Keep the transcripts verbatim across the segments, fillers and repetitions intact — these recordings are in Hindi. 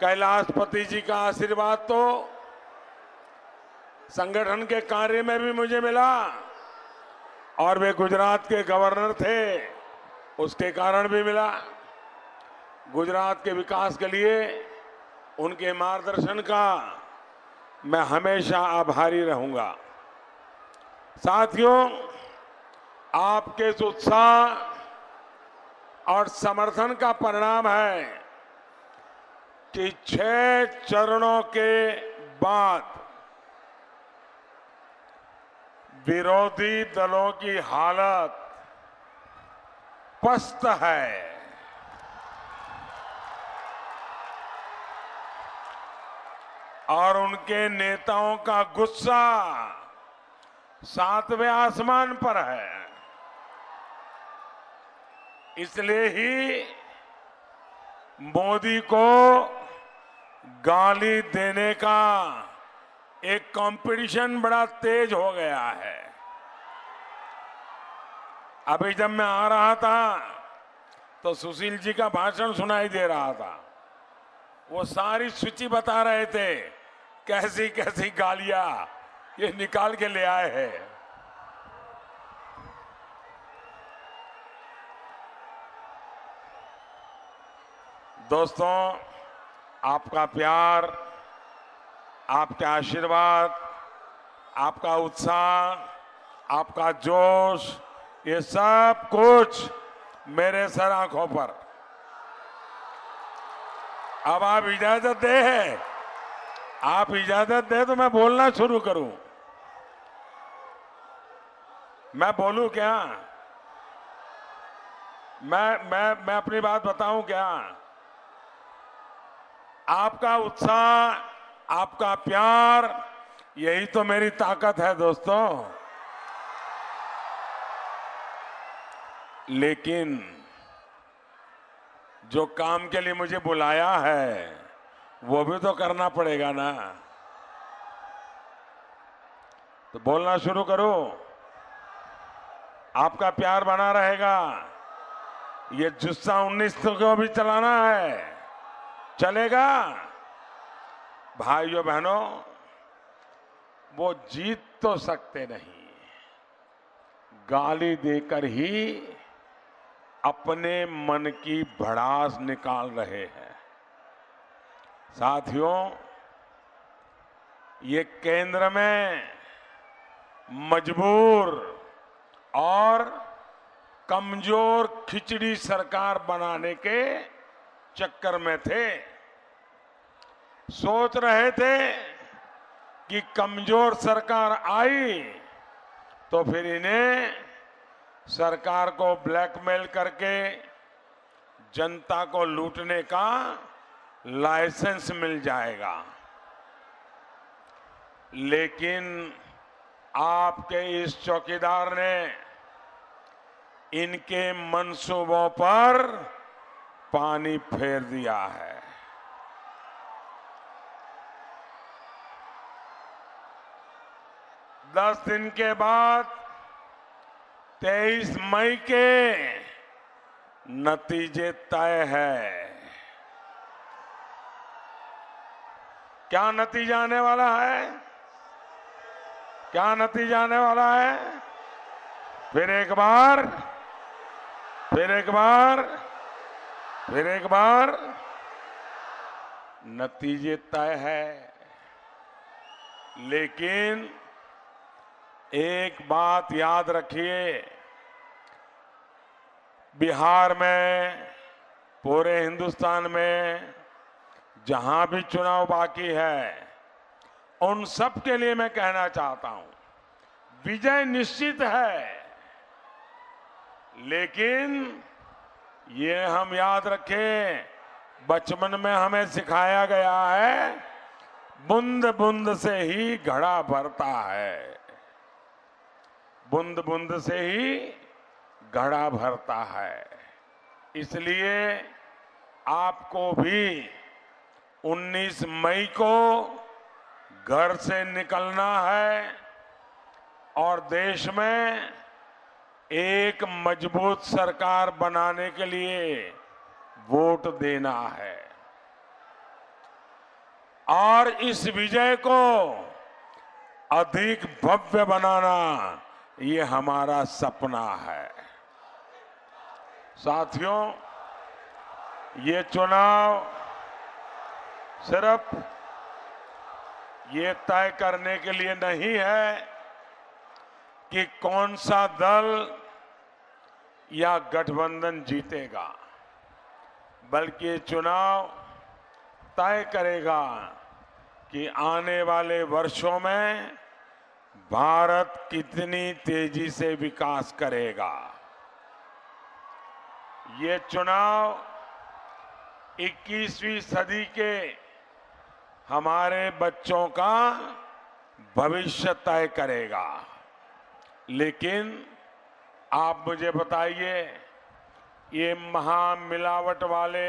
कैलाशपति जी का आशीर्वाद तो संगठन के कार्य में भी मुझे मिला और वे गुजरात के गवर्नर थे, उसके कारण भी मिला। गुजरात के विकास के लिए उनके मार्गदर्शन का मैं हमेशा आभारी रहूंगा। साथियों, आपके इस उत्साह और समर्थन का परिणाम है कि छह चरणों के बाद विरोधी दलों की हालत पस्त है। और उनके नेताओं का गुस्सा सातवें आसमान पर है। इसलिए ही मोदी को गाली देने का एक कंपटीशन बड़ा तेज हो गया है। अभी जब मैं आ रहा था तो सुशील जी का भाषण सुनाई दे रहा था। वो सारी सूची बता रहे थे, कैसी कैसी गालियां ये निकाल के ले आए हैं। दोस्तों, आपका प्यार, आपका आशीर्वाद, आपका उत्साह, आपका जोश, ये सब कुछ मेरे सर आंखों पर। अब आप इजाजत दे आप इजाजत दे तो मैं बोलना शुरू करूं। मैं बोलूं क्या? मैं मैं मैं अपनी बात बताऊं क्या? आपका उत्साह, आपका प्यार, यही तो मेरी ताकत है दोस्तों। लेकिन जो काम के लिए मुझे बुलाया है वो भी तो करना पड़ेगा ना। तो बोलना शुरू करो। आपका प्यार बना रहेगा। ये जुस्सा उन्नीस को भी चलाना है, चलेगा। भाइयों बहनों, वो जीत तो सकते नहीं, गाली देकर ही अपने मन की भड़ास निकाल रहे हैं। साथियों, ये केंद्र में मजबूर और कमजोर खिचड़ी सरकार बनाने के चक्कर में थे। सोच रहे थे कि कमजोर सरकार आई तो फिर इन्हें सरकार को ब्लैकमेल करके जनता को लूटने का लाइसेंस मिल जाएगा। लेकिन आपके इस चौकीदार ने इनके मंसूबों पर पानी फेर दिया है। दस दिन के बाद तेईस मई के नतीजे तय है। क्या नतीजा आने वाला है? क्या नतीजा आने वाला है? फिर एक बार फिर एक बार फिर एक बार नतीजे तय है। लेकिन एक बात याद रखिए, बिहार में, पूरे हिंदुस्तान में जहां भी चुनाव बाकी है, उन सब के लिए मैं कहना चाहता हूं, विजय निश्चित है। लेकिन ये हम याद रखें, बचपन में हमें सिखाया गया है, बूंद बूंद से ही घड़ा भरता है। बूंद बूंद से ही घड़ा भरता है। इसलिए आपको भी उन्नीस मई को घर से निकलना है और देश में एक मजबूत सरकार बनाने के लिए वोट देना है। और इस विजय को अधिक भव्य बनाना ये हमारा सपना है। साथियों, ये चुनाव सिर्फ ये तय करने के लिए नहीं है कि कौन सा दल या गठबंधन जीतेगा, बल्कि ये चुनाव तय करेगा कि आने वाले वर्षों में भारत कितनी तेजी से विकास करेगा। ये चुनाव इक्कीसवीं सदी के हमारे बच्चों का भविष्य तय करेगा। लेकिन आप मुझे बताइए, ये महामिलावट वाले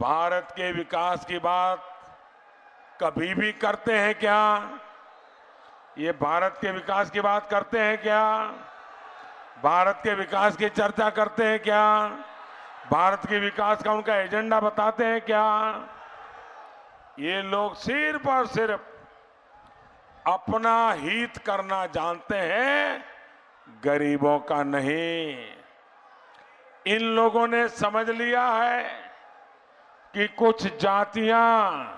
भारत के विकास की बात कभी भी करते हैं क्या? ये भारत के विकास की बात करते हैं क्या? भारत के विकास की चर्चा करते हैं क्या? भारत के विकास का उनका एजेंडा बताते हैं क्या? ये लोग सिर्फ और सिर्फ अपना हित करना जानते हैं, गरीबों का नहीं। इन लोगों ने समझ लिया है कि कुछ जातियां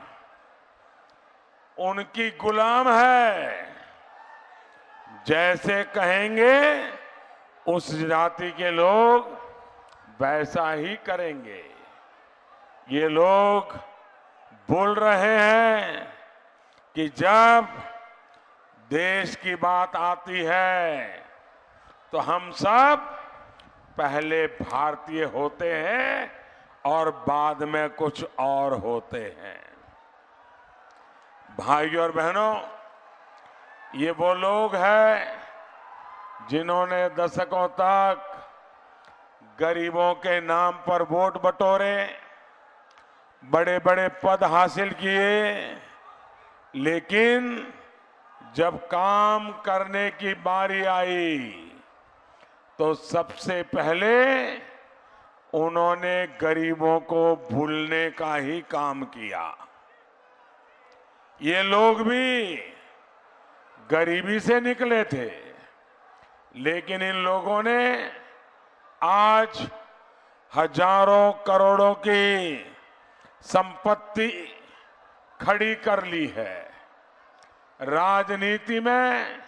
उनकी गुलाम है, जैसे कहेंगे उस जाति के लोग वैसा ही करेंगे। ये लोग बोल रहे हैं कि जब देश की बात आती है तो हम सब पहले भारतीय होते हैं और बाद में कुछ और होते हैं। भाइयों और बहनों, ये वो लोग हैं जिन्होंने दशकों तक गरीबों के नाम पर वोट बटोरे, बड़े बड़े पद हासिल किए, लेकिन जब काम करने की बारी आई तो सबसे पहले उन्होंने गरीबों को भूलने का ही काम किया। ये लोग भी गरीबी से निकले थे, लेकिन इन लोगों ने आज हजारों करोड़ों की संपत्ति खड़ी कर ली है। राजनीति में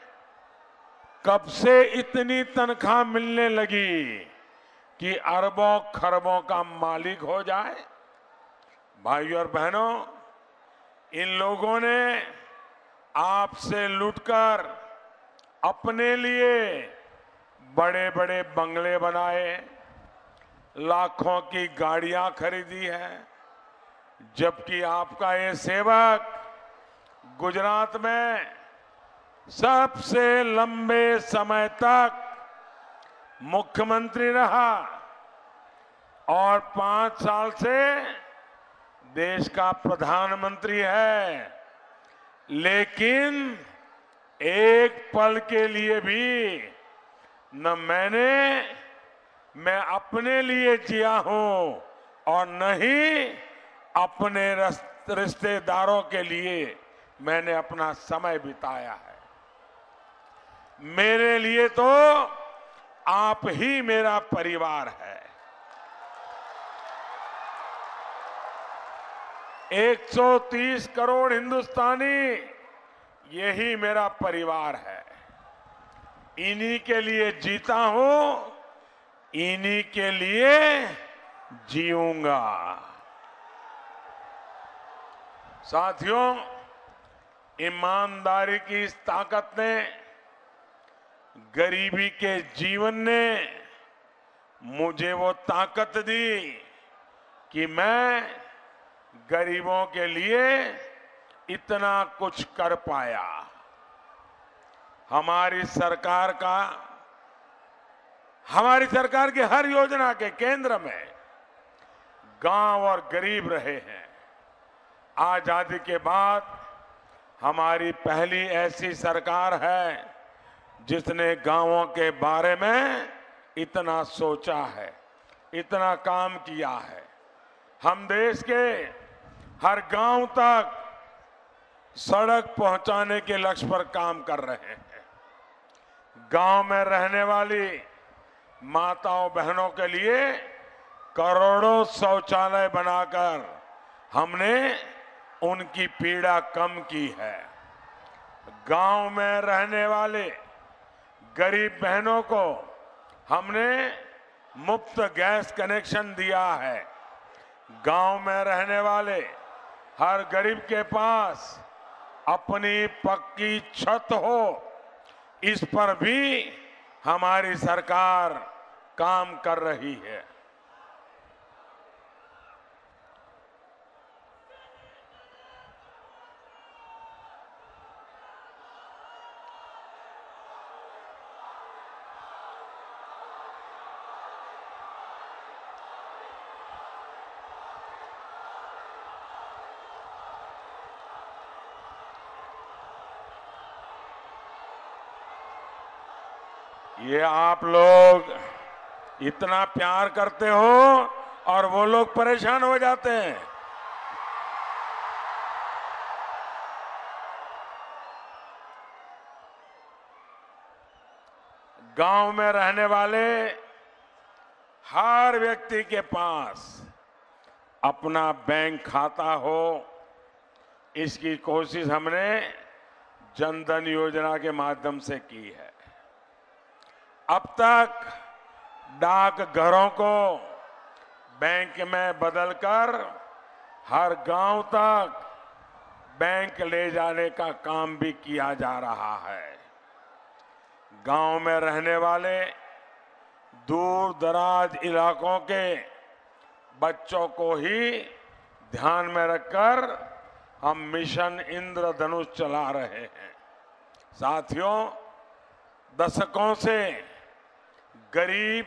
कब से इतनी तनख्वाह मिलने लगी कि अरबों खरबों का मालिक हो जाए? भाइयों और बहनों, इन लोगों ने आपसे लूटकर अपने लिए बड़े बड़े बंगले बनाए, लाखों की गाड़ियां खरीदी हैं, जबकि आपका ये सेवक गुजरात में सबसे लंबे समय तक मुख्यमंत्री रहा और पांच साल से देश का प्रधानमंत्री है, लेकिन एक पल के लिए भी न मैंने मैं अपने लिए जिया हूं और न ही अपने रिश्तेदारों के लिए मैंने अपना समय बिताया है। मेरे लिए तो आप ही मेरा परिवार है। एक सौ तीस करोड़ हिंदुस्तानी यही मेरा परिवार है। इन्हीं के लिए जीता हूं, इन्हीं के लिए जीऊंगा। साथियों, ईमानदारी की इस ताकत ने, गरीबी के जीवन ने मुझे वो ताकत दी कि मैं गरीबों के लिए इतना कुछ कर पाया। हमारी सरकार का हमारी सरकार की हर योजना के केंद्र में गांव और गरीब रहे हैं। आजादी के बाद हमारी पहली ऐसी सरकार है जिसने गांवों के बारे में इतना सोचा है, इतना काम किया है। हम देश के हर गांव तक सड़क पहुंचाने के लक्ष्य पर काम कर रहे हैं। गांव में रहने वाली माताओं बहनों के लिए करोड़ों शौचालय बनाकर हमने उनकी पीड़ा कम की है। गांव में रहने वाले गरीब बहनों को हमने मुफ्त गैस कनेक्शन दिया है। गांव में रहने वाले हर गरीब के पास अपनी पक्की छत हो, इस पर भी हमारी सरकार काम कर रही है। ये आप लोग इतना प्यार करते हो और वो लोग परेशान हो जाते हैं। गांव में रहने वाले हर व्यक्ति के पास अपना बैंक खाता हो, इसकी कोशिश हमने जनधन योजना के माध्यम से की है। अब तक डाक घरों को बैंक में बदलकर हर गांव तक बैंक ले जाने का काम भी किया जा रहा है। गांव में रहने वाले दूर दराज इलाकों के बच्चों को ही ध्यान में रखकर हम मिशन इंद्रधनुष चला रहे हैं। साथियों, दशकों से गरीब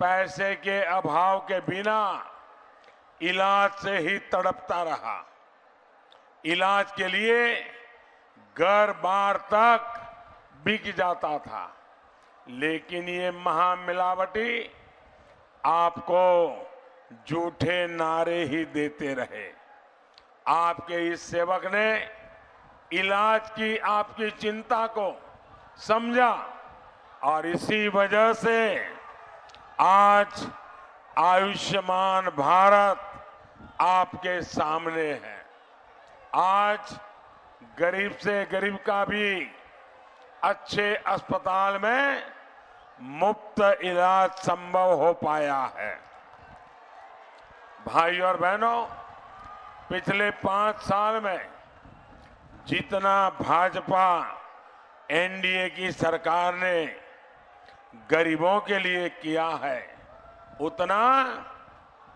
पैसे के अभाव के बिना इलाज से ही तड़पता रहा। इलाज के लिए घर बार तक बिक जाता था, लेकिन ये महामिलावटी आपको झूठे नारे ही देते रहे। आपके इस सेवक ने इलाज की आपकी चिंता को समझा और इसी वजह से आज आयुष्मान भारत आपके सामने है। आज गरीब से गरीब का भी अच्छे अस्पताल में मुफ्त इलाज संभव हो पाया है। भाई और बहनों, पिछले पांच साल में जितना भाजपा एनडीए की सरकार ने गरीबों के लिए किया है, उतना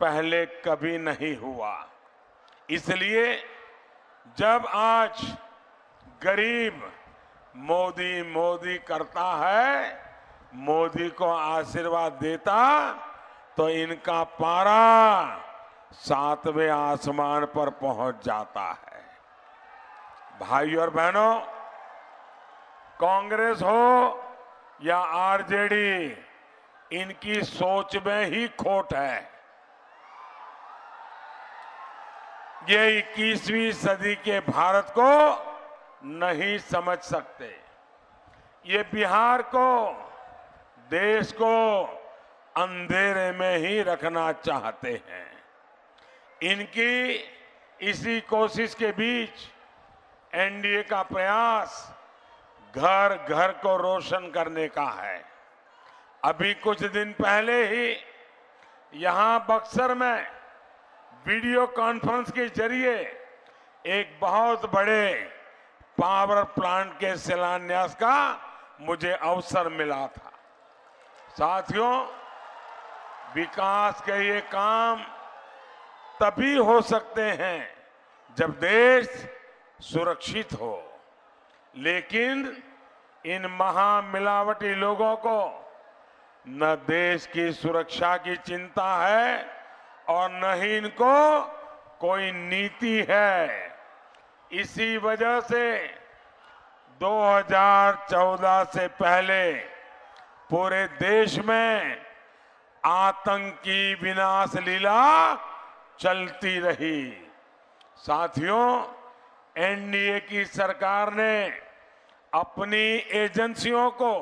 पहले कभी नहीं हुआ। इसलिए जब आज गरीब मोदी मोदी करता है, मोदी को आशीर्वाद देता, तो इनका पारा सातवें आसमान पर पहुंच जाता है। भाई और बहनों, कांग्रेस हो या आरजेडी, इनकी सोच में ही खोट है। ये इक्कीसवीं सदी के भारत को नहीं समझ सकते। ये बिहार को, देश को अंधेरे में ही रखना चाहते हैं। इनकी इसी कोशिश के बीच एनडीए का प्रयास घर घर को रोशन करने का है। अभी कुछ दिन पहले ही यहां बक्सर में वीडियो कॉन्फ्रेंस के जरिए एक बहुत बड़े पावर प्लांट के शिलान्यास का मुझे अवसर मिला था। साथियों, विकास के ये काम तभी हो सकते हैं जब देश सुरक्षित हो, लेकिन इन महामिलावटी लोगों को न देश की सुरक्षा की चिंता है और न ही इनको कोई नीति है। इसी वजह से दो हज़ार चौदह से पहले पूरे देश में आतंकी विनाश लीला चलती रही। साथियों, एनडीए की सरकार ने अपनी एजेंसियों को,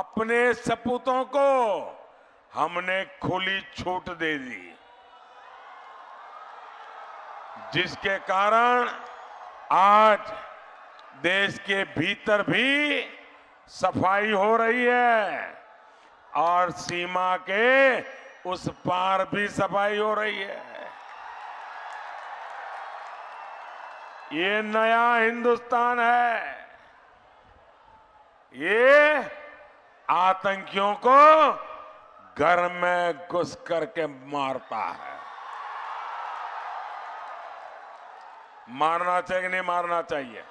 अपने सपूतों को हमने खुली छूट दे दी, जिसके कारण आज देश के भीतर भी सफाई हो रही है और सीमा के उस पार भी सफाई हो रही है। ये नया हिंदुस्तान है। ये आतंकियों को घर में घुस करके मारता है। मारना चाहिए नहीं मारना चाहिए,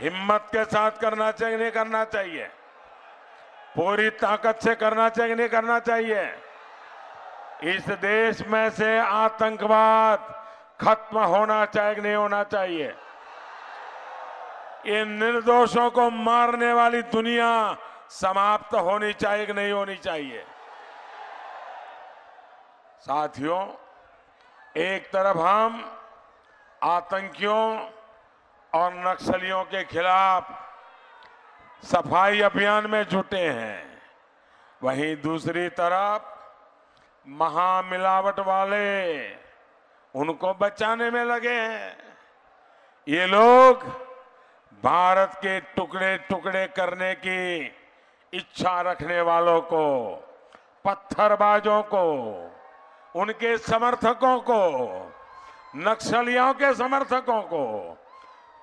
हिम्मत के साथ करना चाहिए नहीं करना चाहिए, पूरी ताकत से करना चाहिए नहीं करना चाहिए। इस देश में से आतंकवाद खत्म होना चाहिए नहीं होना चाहिए। इन निर्दोषों को मारने वाली दुनिया समाप्त होनी चाहिए नहीं होनी चाहिए। साथियों, एक तरफ हम आतंकियों और नक्सलियों के खिलाफ सफाई अभियान में जुटे हैं, वहीं दूसरी तरफ महामिलावट वाले उनको बचाने में लगे हैं। ये लोग भारत के टुकड़े टुकड़े करने की इच्छा रखने वालों को, पत्थरबाजों को, उनके समर्थकों को, नक्सलियों के समर्थकों को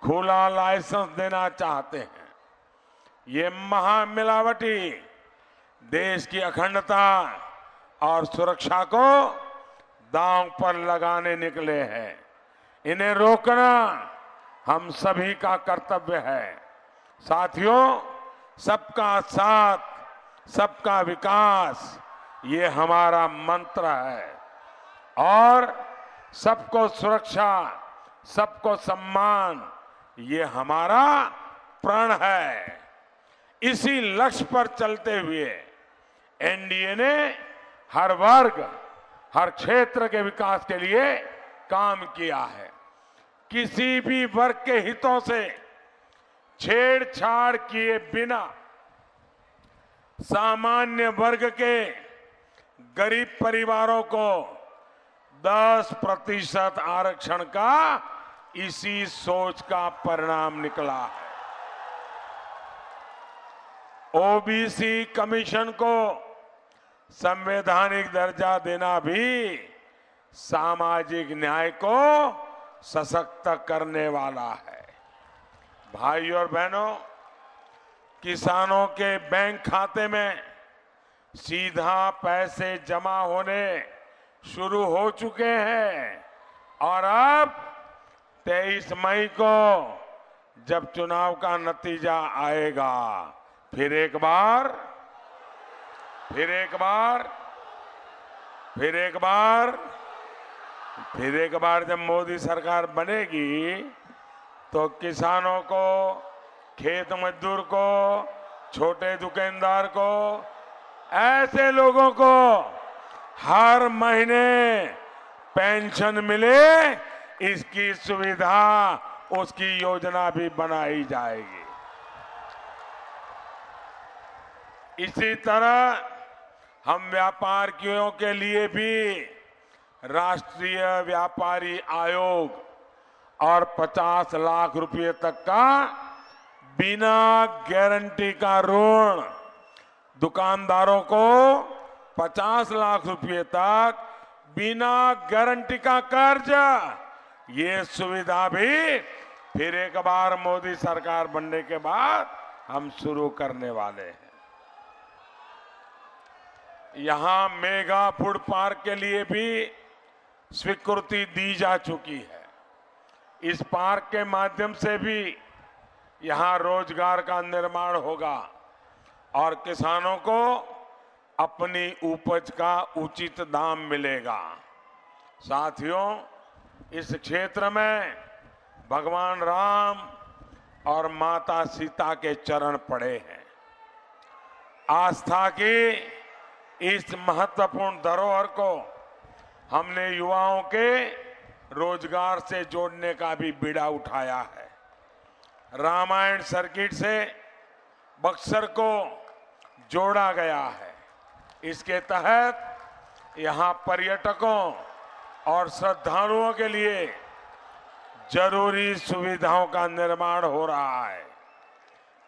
खुला लाइसेंस देना चाहते हैं। ये महामिलावटी देश की अखंडता और सुरक्षा को दांव पर लगाने निकले हैं। इन्हें रोकना हम सभी का कर्तव्य है। साथियों, सबका साथ सबका विकास ये हमारा मंत्र है और सबको सुरक्षा, सबको सम्मान ये हमारा प्रण है। इसी लक्ष्य पर चलते हुए एनडीए ने हर वर्ग, हर क्षेत्र के विकास के लिए काम किया है। किसी भी वर्ग के हितों से छेड़छाड़ किए बिना सामान्य वर्ग के गरीब परिवारों को दस प्रतिशत आरक्षण का इसी सोच का परिणाम निकला है। ओबीसी कमीशन को संवैधानिक दर्जा देना भी सामाजिक न्याय को सशक्त करने वाला है। भाई और बहनों, किसानों के बैंक खाते में सीधा पैसे जमा होने शुरू हो चुके हैं और अब तेईस मई को जब चुनाव का नतीजा आएगा फिर एक बार फिर एक बार फिर एक बार फिर एक बार जब मोदी सरकार बनेगी तो किसानों को, खेत मजदूर को, छोटे दुकानदार को, ऐसे लोगों को हर महीने पेंशन मिले, इसकी सुविधा, उसकी योजना भी बनाई जाएगी। इसी तरह हम व्यापारियों के लिए भी राष्ट्रीय व्यापारी आयोग और पचास लाख रुपए तक का बिना गारंटी का ऋण दुकानदारों को, पचास लाख रुपए तक बिना गारंटी का कर्ज, ये सुविधा भी फिर एक बार मोदी सरकार बनने के बाद हम शुरू करने वाले हैं। यहां मेगा फूड पार्क के लिए भी स्वीकृति दी जा चुकी है। इस पार्क के माध्यम से भी यहां रोजगार का निर्माण होगा और किसानों को अपनी उपज का उचित दाम मिलेगा। साथियों, इस क्षेत्र में भगवान राम और माता सीता के चरण पड़े हैं। आस्था की इस महत्वपूर्ण धरोहर को हमने युवाओं के रोजगार से जोड़ने का भी बीड़ा उठाया है। रामायण सर्किट से बक्सर को जोड़ा गया है। इसके तहत यहाँ पर्यटकों और श्रद्धालुओं के लिए जरूरी सुविधाओं का निर्माण हो रहा है।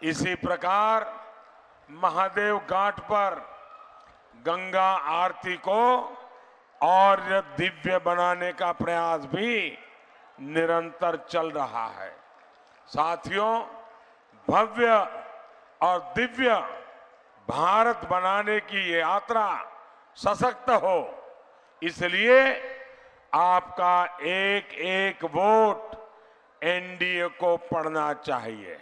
इसी प्रकार महादेव घाट पर गंगा आरती को और दिव्य बनाने का प्रयास भी निरंतर चल रहा है। साथियों, भव्य और दिव्य भारत बनाने की ये यात्रा सशक्त हो, इसलिए आपका एक एक वोट एनडीए को पड़ना चाहिए।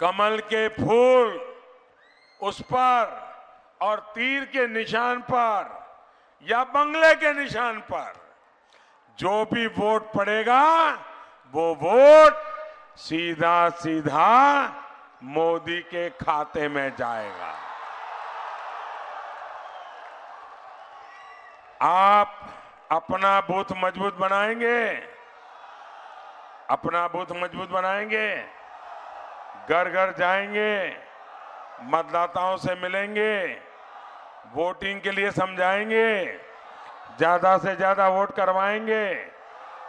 कमल के फूल उस पर और तीर के निशान पर या बंगले के निशान पर जो भी वोट पड़ेगा, वो वोट सीधा सीधा मोदी के खाते में जाएगा। आप अपना बूथ मजबूत बनाएंगे, अपना बूथ मजबूत बनाएंगे, घर घर जाएंगे, मतदाताओं से मिलेंगे, वोटिंग के लिए समझाएंगे, ज्यादा से ज्यादा वोट करवाएंगे,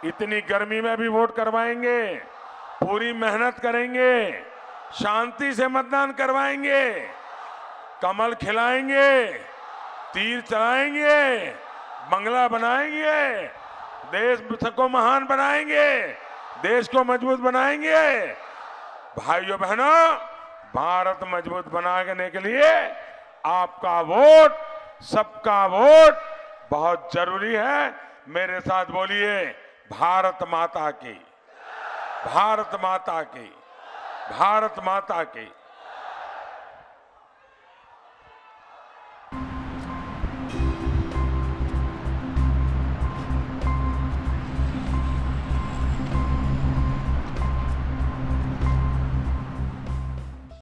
इतनी गर्मी में भी वोट करवाएंगे, पूरी मेहनत करेंगे, शांति से मतदान करवाएंगे, कमल खिलाएंगे, तीर चलाएंगे, बंगला बनाएंगे, देश को महान बनाएंगे, देश को मजबूत बनाएंगे। भाइयों बहनों, भारत मजबूत बनाने के लिए आपका वोट, सबका वोट बहुत जरूरी है। मेरे साथ बोलिए, भारत माता की, भारत माता की, भारत माता की।